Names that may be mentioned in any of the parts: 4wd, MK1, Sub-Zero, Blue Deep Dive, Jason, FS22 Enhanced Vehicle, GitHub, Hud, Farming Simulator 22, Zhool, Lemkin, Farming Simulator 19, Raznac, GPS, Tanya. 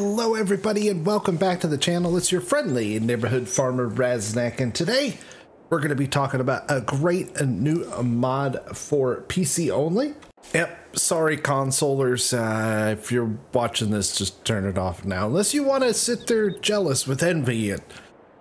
Hello everybody and welcome back to the channel. It's your friendly neighborhood farmer Raznac, and today we're going to be talking about a great new mod for PC only. Yep, sorry consolers, if you're watching this, just turn it off now. Unless you want to sit there jealous with envy and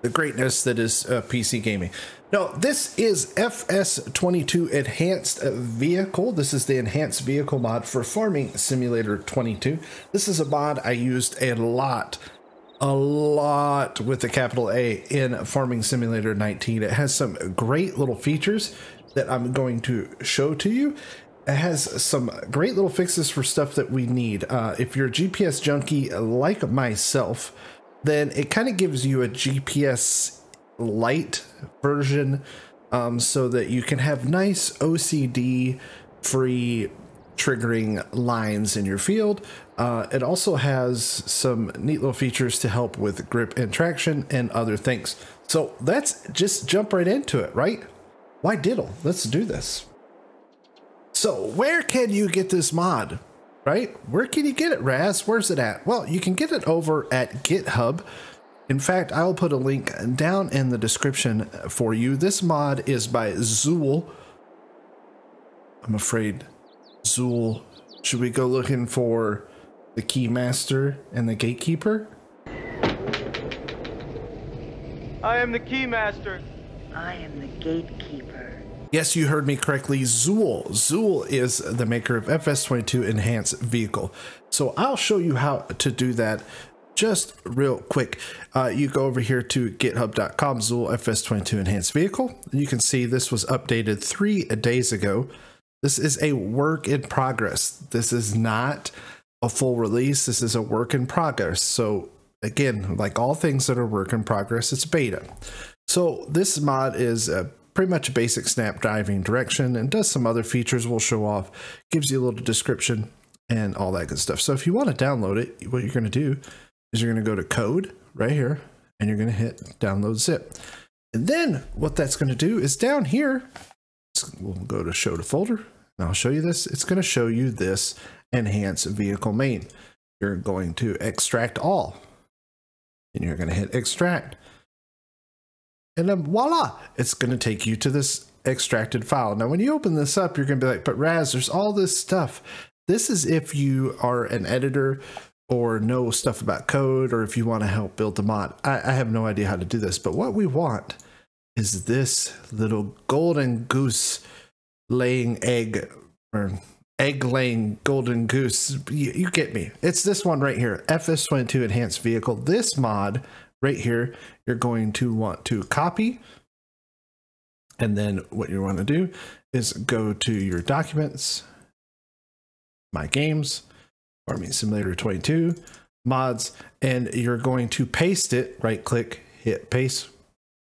the greatness that is PC gaming. No, this is FS22 Enhanced Vehicle. This is the Enhanced Vehicle mod for Farming Simulator 22. This is a mod I used a lot with a capital A in Farming Simulator 19. It has some great little features that I'm going to show to you. It has some great little fixes for stuff that we need. If you're a GPS junkie like myself, then it kind of gives you a GPS light version so that you can have nice OCD free triggering lines in your field. It also has some neat little features to help with grip and traction and other things. So let's just jump right into it, right? Why diddle? Let's do this. So where can you get this mod, right? Where can you get it, Raz? Where's it at? Well, you can get it over at GitHub. In fact, I'll put a link down in the description for you. This mod is by Zhool. I'm afraid Zhool. Should we go looking for the Keymaster and the Gatekeeper? I am the Keymaster. I am the Gatekeeper. Yes, you heard me correctly. Zhool. Zhool is the maker of FS22 Enhanced Vehicle. So I'll show you how to do that. Just real quick, you go over here to github.com, Zhool FS22 Enhanced Vehicle. You can see this was updated 3 days ago. This is a work in progress. This is not a full release. This is a work in progress. So again, like all things that are work in progress, it's beta. So this mod is a pretty much a basic snap driving direction and does some other features we'll show off. Gives you a little description and all that good stuff. So if you want to download it, what you're going to do is you're going to go to code right here and you're going to hit download zip. And then what that's going to do is down here, we'll go to show to folder and I'll show you this. It's going to show you this enhanced vehicle main. You're going to extract all and you're going to hit extract. And then voila, it's going to take you to this extracted file. Now, when you open this up, you're going to be like, but Raz, there's all this stuff. This is if you are an editor or know stuff about code, or if you want to help build the mod. I have no idea how to do this, but what we want is this little golden goose laying egg, or egg laying golden goose. You get me. It's this one right here, FS22 Enhanced Vehicle. This mod right here, you're going to want to copy. And then what you want to do is go to your documents, my games, Farming Simulator 22, mods, and you're going to paste it, right click, hit paste,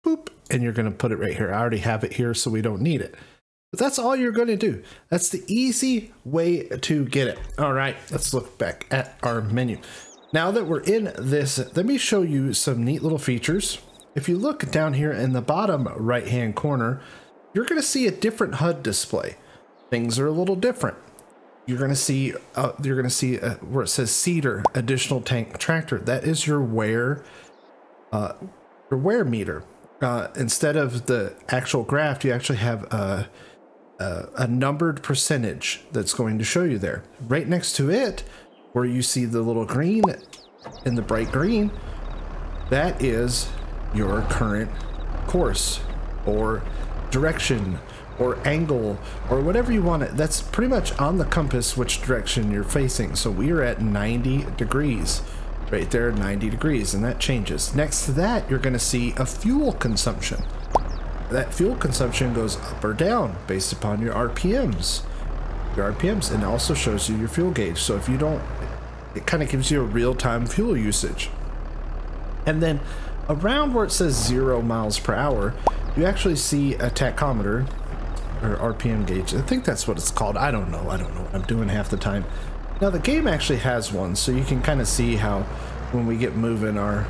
boop, and you're going to put it right here. I already have it here, so we don't need it. But that's all you're going to do. That's the easy way to get it. All right, let's look back at our menu. Now that we're in this, let me show you some neat little features. If you look down here in the bottom right-hand corner, you're going to see a different HUD display. Things are a little different. You're going to see where it says Cedar additional tank tractor. That is your wear meter. Instead of the actual graph, you actually have a numbered percentage that's going to show you there. Right next to it, where you see the little green and the bright green, that is your current course or direction or angle or whatever you want it. That's pretty much on the compass which direction you're facing. So we are at 90 degrees right there, 90 degrees, and that changes. Next to that, you're going to see a fuel consumption. That fuel consumption goes up or down based upon your RPMs, and it also shows you your fuel gauge. So if you don't, it kind of gives you a real-time fuel usage. And then around where it says 0 miles per hour, you actually see a tachometer or RPM gauge. I think that's what it's called. I don't know what I'm doing half the time. Now the game actually has one, so you can kind of see how when we get moving our,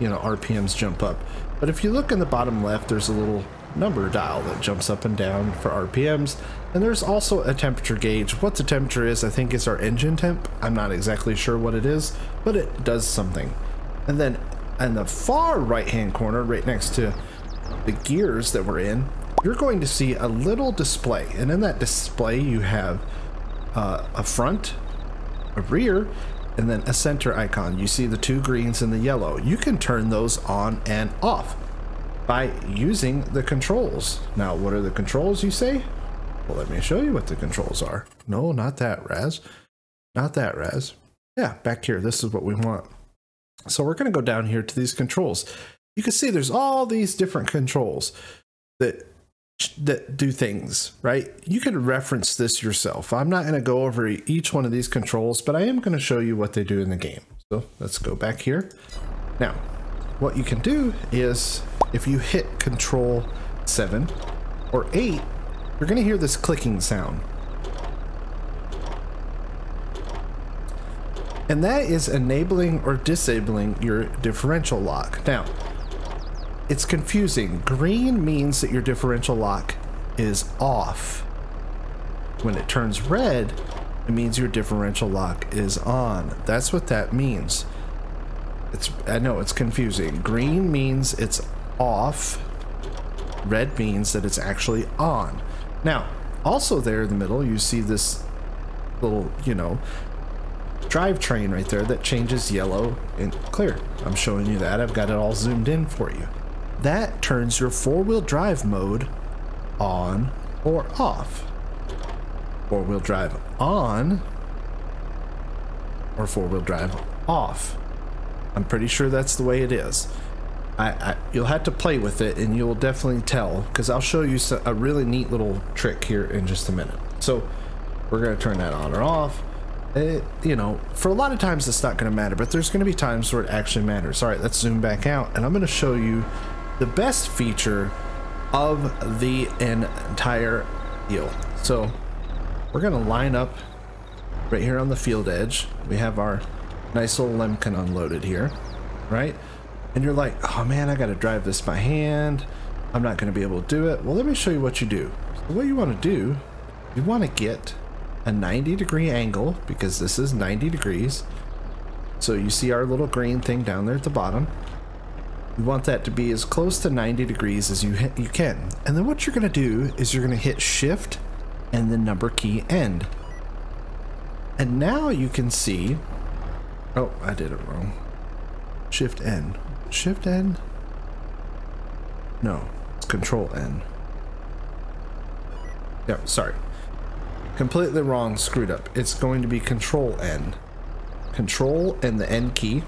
you know, RPMs jump up. But if you look in the bottom left, there's a little number dial that jumps up and down for RPMs. And there's also a temperature gauge. What the temperature is, I think it's our engine temp. I'm not exactly sure what it is, but it does something. And then in the far right-hand corner, right next to the gears that we're in, you're going to see a little display. And in that display, you have a front, a rear, and then a center icon. You see the two greens and the yellow. You can turn those on and off by using the controls. Now, what are the controls, you say? Well, let me show you what the controls are. No, not that, Raz. Not that, Raz. Yeah, back here. This is what we want. So we're going to go down here to these controls. You can see there's all these different controls that do things, right? You can reference this yourself. I'm not going to go over each one of these controls, but I am going to show you what they do in the game. So let's go back here. Now, what you can do is if you hit Control 7 or 8, you're going to hear this clicking sound. And that is enabling or disabling your differential lock. Now, it's confusing. Green means that your differential lock is off. When it turns red, it means your differential lock is on. That's what that means. I know it's confusing. Green means it's off. Red means that it's actually on. Now, also there in the middle, you see this little, drivetrain right there that changes yellow and clear. I'm showing you that. I've got it all zoomed in for you. That turns your four-wheel drive mode on or off. Four-wheel drive on or four-wheel drive off. I'm pretty sure that's the way it is. You'll have to play with it and you'll definitely tell, because I'll show you a really neat little trick here in just a minute. So we're going to turn that on or off. For a lot of times it's not going to matter, but there's going to be times where it actually matters. All right, let's zoom back out and I'm going to show you the best feature of the entire deal. So we're going to line up right here on the field edge. We have our nice little Lemkin unloaded here, right? And you're like, oh man, I got to drive this by hand. I'm not going to be able to do it. Well, let me show you what you do. So what you want to do, you want to get a 90-degree angle, because this is 90 degrees. So you see our little green thing down there at the bottom. You want that to be as close to 90 degrees as you can. And then what you're going to do is you're going to hit shift and the number key end. And now you can see, oh, I did it wrong. Shift N. Shift N? No, it's Control N. Yeah, sorry. Completely wrong, screwed up. It's going to be Control N. Control and the N key.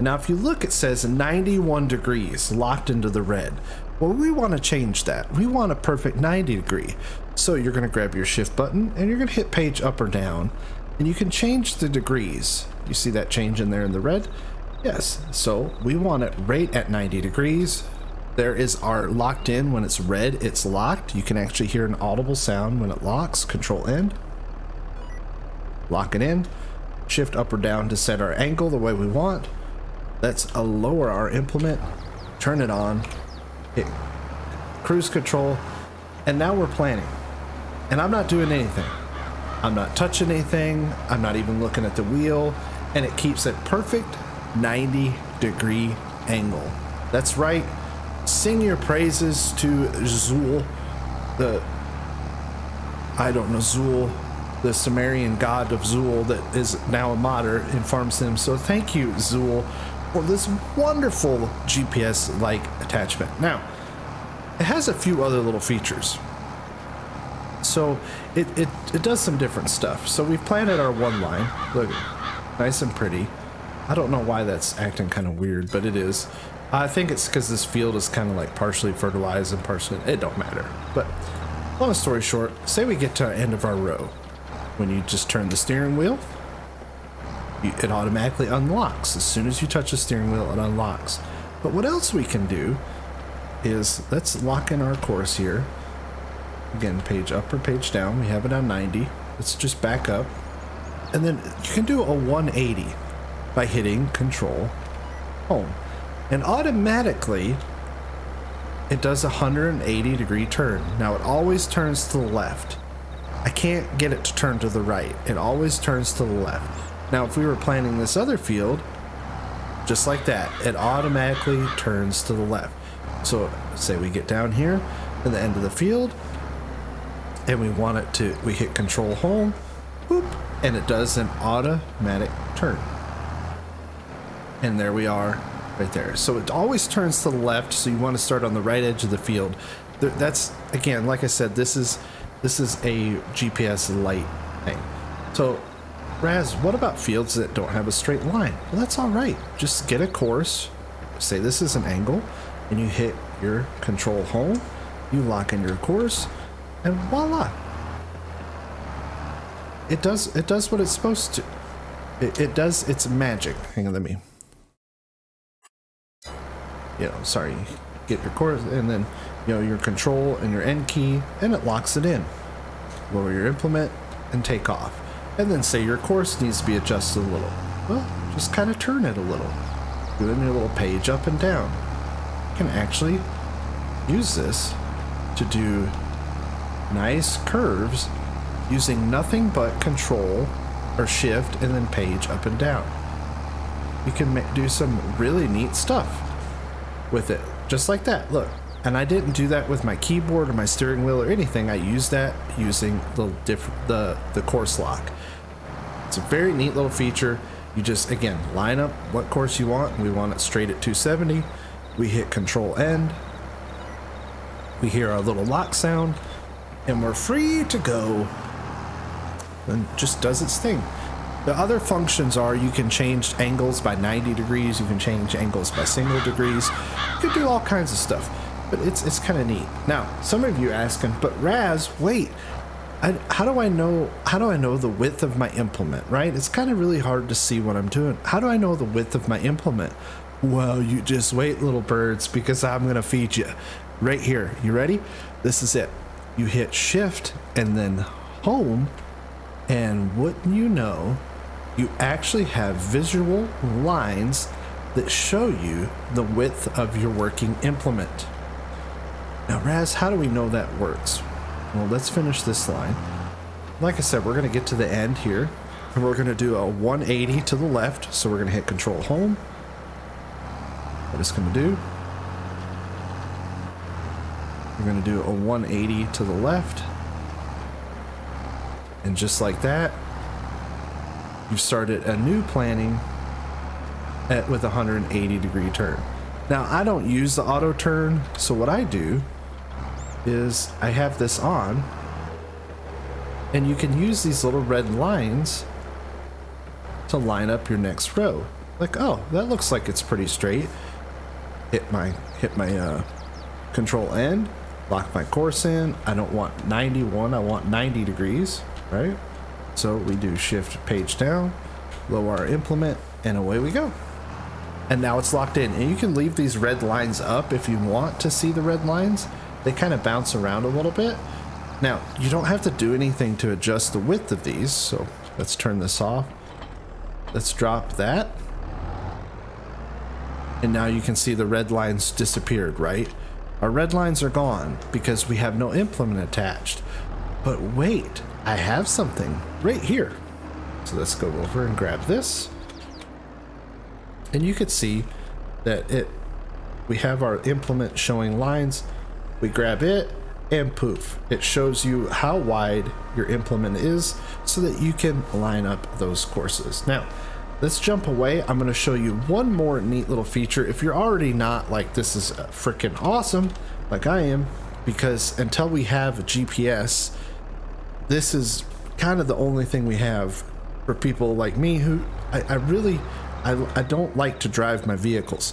Now, if you look, it says 91 degrees locked into the red. Well, we want to change that. We want a perfect 90 degree. So you're going to grab your shift button and you're going to hit page up or down, and you can change the degrees. You see that change in there in the red? Yes, so we want it right at 90 degrees. There is our locked in. When it's red, it's locked. You can actually hear an audible sound when it locks. Control N, lock it in. Shift up or down to set our angle the way we want. Let's lower our implement, turn it on, hit cruise control, and now we're planning. And I'm not doing anything. I'm not touching anything. I'm not even looking at the wheel, and it keeps a perfect 90-degree angle. That's right. Sing your praises to Zhool, the Sumerian god of Zhool that is now a modder in Farm Sim. So thank you, Zhool, for this wonderful GPS-like attachment. Now, it has a few other little features. So it does some different stuff. So we've planted our one line. Look, nice and pretty. I don't know why that's acting kind of weird, but it is. I think it's because this field is kind of like partially fertilized and partially, it don't matter. But long story short, say we get to the end of our row. When you just turn the steering wheel, it automatically unlocks. As soon as you touch the steering wheel, it unlocks. But what else we can do is, let's lock in our course here. Again, page up or page down. We have it on 90. Let's just back up. And then you can do a 180 by hitting Control Home. And automatically, It does a 180 degree turn. Now it always turns to the left. I can't get it to turn to the right. It always turns to the left. Now if we were planting this other field, just like that, it automatically turns to the left. So say we get down here to the end of the field and we want it to, we hit control home, boop, and it does an automatic turn. And there we are right there. So it always turns to the left. So you want to start on the right edge of the field. That's, again, like I said, this is a GPS light thing. So Raz, what about fields that don't have a straight line? Well, that's all right. Just get a course, say this is an angle, and you hit your control home, you lock in your course, and voila. It does what it's supposed to. It does its magic. Hang on, let me. You know, sorry, get your course and then, you know, your control and your end key, and it locks it in. Lower your implement and take off. And then say your course needs to be adjusted a little. Well, just kind of turn it a little. Go in your little page up and down. You can actually use this to do nice curves using nothing but control or shift and then page up and down. You can do some really neat stuff with it, just like that. Look, and I didn't do that with my keyboard or my steering wheel or anything. I used that using the course lock. It's a very neat little feature. You just, again, line up what course you want. We want it straight at 270. We hit control end. We hear our little lock sound and we're free to go, and just does its thing. The other functions are you can change angles by 90 degrees, you can change angles by single degrees, you can do all kinds of stuff, but it's kind of neat. Now, some of you are asking, but Raz, wait, how do I know the width of my implement, right? It's kind of really hard to see what I'm doing. How do I know the width of my implement? Well, you just wait, little birds, because I'm going to feed you right here. You ready? This is it. You hit shift and then home, and wouldn't you know, you actually have visual lines that show you the width of your working implement. Now, Raz, how do we know that works? Well, let's finish this line. Like I said, we're going to get to the end here, and we're going to do a 180 to the left. So we're going to hit control home. What it's going to do, we're going to do a 180 to the left. And just like that, you've started a new planning with a 180 degree turn. Now, I don't use the auto turn, so what I do is I have this on, and you can use these little red lines to line up your next row. Like, oh, that looks like it's pretty straight. Hit my control end, lock my course in. I don't want 91, I want 90 degrees, right? So we do shift page down, lower our implement, and away we go. And now it's locked in. And you can leave these red lines up if you want to see the red lines. They kind of bounce around a little bit. Now, you don't have to do anything to adjust the width of these. So let's turn this off. Let's drop that. And now you can see the red lines disappeared, right? Our red lines are gone because we have no implement attached. But wait, I have something right here. So let's go over and grab this. And you could see that we have our implement showing lines. We grab it and poof, it shows you how wide your implement is so that you can line up those courses. Now, let's jump away. I'm going to show you one more neat little feature. If you're already not like, this is freaking awesome, like I am, because until we have a GPS, this is kind of the only thing we have for people like me who I don't like to drive my vehicles.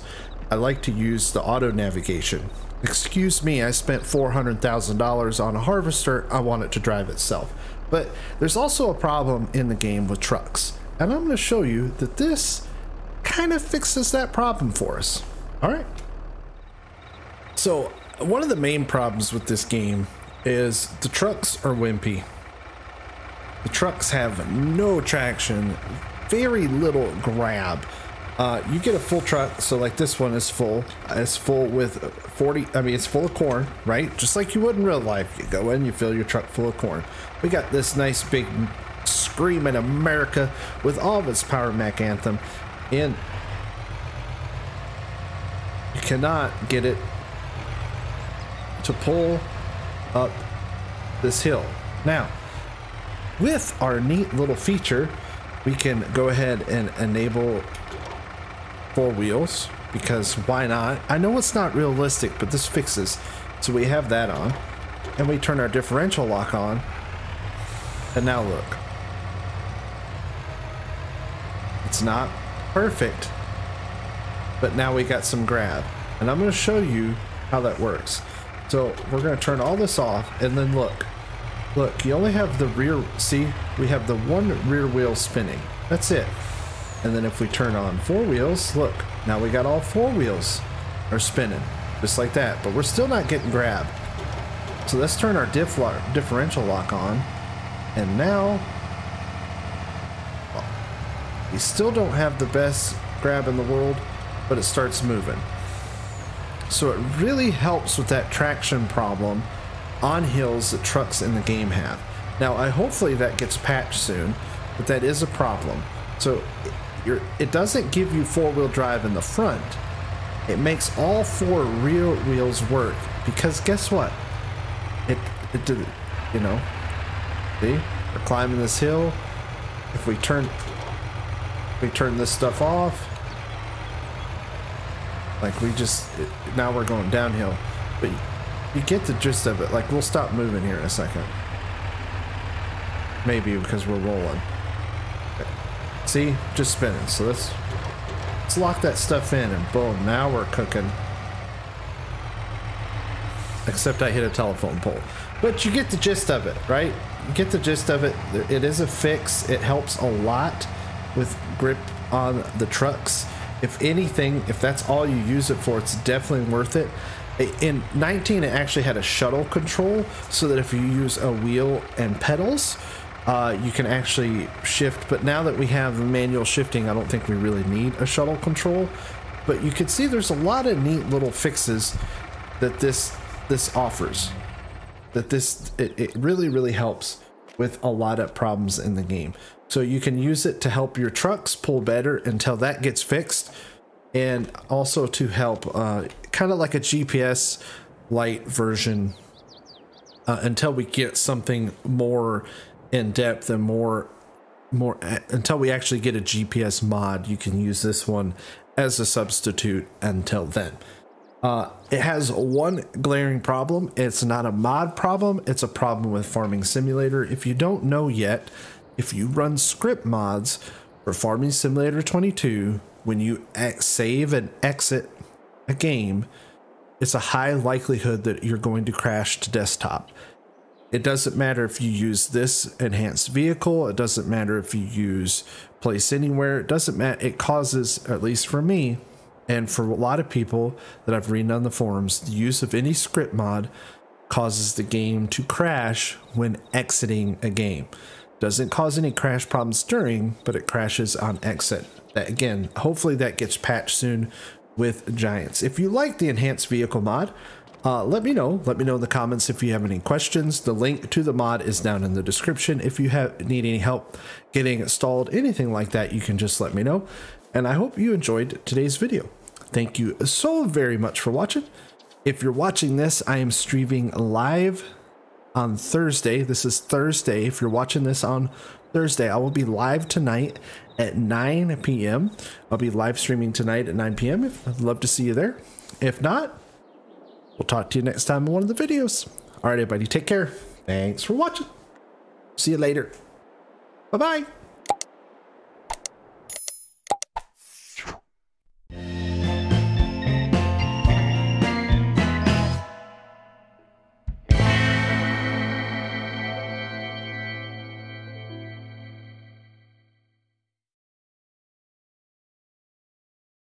I like to use the auto navigation. Excuse me, I spent $400,000 on a harvester. I want it to drive itself. But there's also a problem in the game with trucks. And I'm going to show you that this kind of fixes that problem for us. All right. So one of the main problems with this game is the trucks are wimpy. The trucks have no traction, very little grab. You get a full truck, so like this one is full. It's full with 40, I mean, it's full of corn, right? Just like you would in real life. You go in, you fill your truck full of corn. We got this nice big screaming America with all of its Power Mac anthem, and you cannot get it to pull up this hill. Now, with our neat little feature, we can go ahead and enable four wheels, because why not? I know it's not realistic, but this fixes. So we have that on, and we turn our differential lock on, and now look. It's not perfect, but now we got some grab, and I'm going to show you how that works. So we're going to turn all this off, and then look. Look, you only have the rear, see, we have the one rear wheel spinning. That's it. And then if we turn on four wheels, look, now we got all four wheels are spinning, just like that, but we're still not getting grab. So let's turn our differential lock on, and now, well, we still don't have the best grab in the world, but it starts moving. So it really helps with that traction problem on hills that trucks in the game have. Now, hopefully that gets patched soon, but that is a problem. So it doesn't give you four-wheel drive in the front. It makes all four rear wheels work, because guess what? It did, you know, see, we're climbing this hill. If we turn this stuff off, like we just, now we're going downhill, but you get the gist of it. Like, we'll stop moving here in a second. Maybe because we're rolling. See? Just spinning. So let's lock that stuff in, and boom, now we're cooking. Except I hit a telephone pole. But you get the gist of it, right? You get the gist of it. It is a fix. It helps a lot with grip on the trucks. If anything, if that's all you use it for, it's definitely worth it. In 19, it actually had a shuttle control, so that if you use a wheel and pedals, you can actually shift. But now that we have manual shifting, I don't think we really need a shuttle control. But you can see there's a lot of neat little fixes that this offers. That it really, really helps with a lot of problems in the game. So you can use it to help your trucks pull better until that gets fixed. And also to help, kind of like a GPS light version, until we get something more in depth and more until we actually get a GPS mod. You can use this one as a substitute until then. It has one glaring problem. It's not a mod problem. It's a problem with Farming Simulator. If you don't know yet, if you run script mods for Farming Simulator 22, when you save and exit a game, it's a high likelihood that you're going to crash to desktop. It doesn't matter if you use this enhanced vehicle. It doesn't matter if you use Place Anywhere. It doesn't matter. It causes, at least for me, and for a lot of people that I've read on the forums, the use of any script mod causes the game to crash when exiting a game. Doesn't cause any crash problems during, but it crashes on exit. Again, hopefully that gets patched soon with Giants. If you like the enhanced vehicle mod, let me know. Let me know in the comments if you have any questions. The link to the mod is down in the description. If you need any help getting installed, anything like that, you can just let me know. And I hope you enjoyed today's video. Thank you so very much for watching. If you're watching this, I am streaming live on Thursday. This is Thursday. If you're watching this on Thursday, I will be live tonight at 9 p.m. I'll be live streaming tonight at 9 p.m. I'd love to see you there. If not, we'll talk to you next time in one of the videos. All right, everybody, take care. Thanks for watching. See you later. Bye-bye.